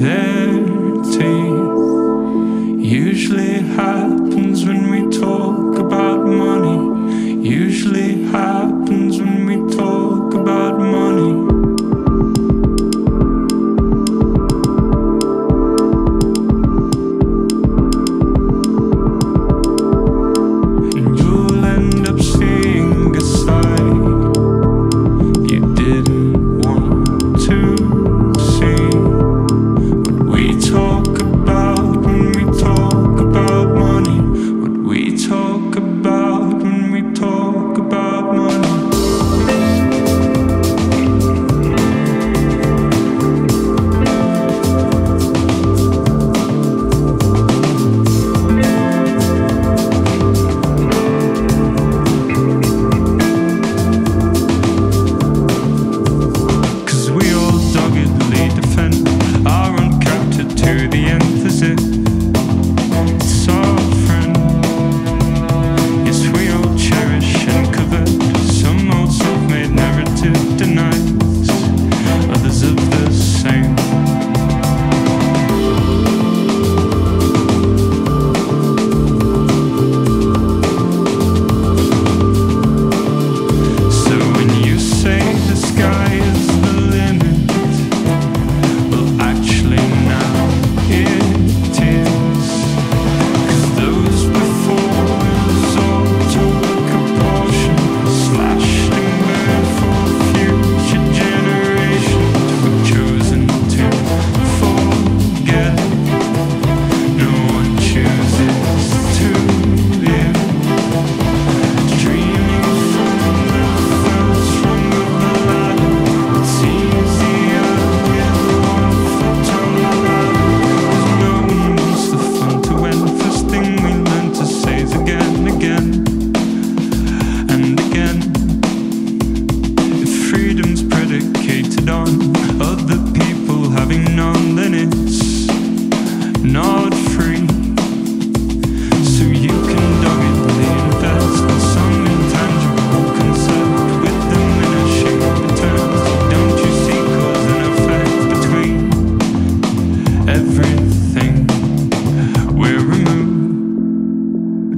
their teeth. Usually happens when we talk about money. Usually happens when we talk about money.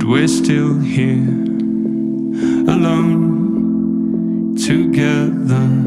We're still here, alone, together.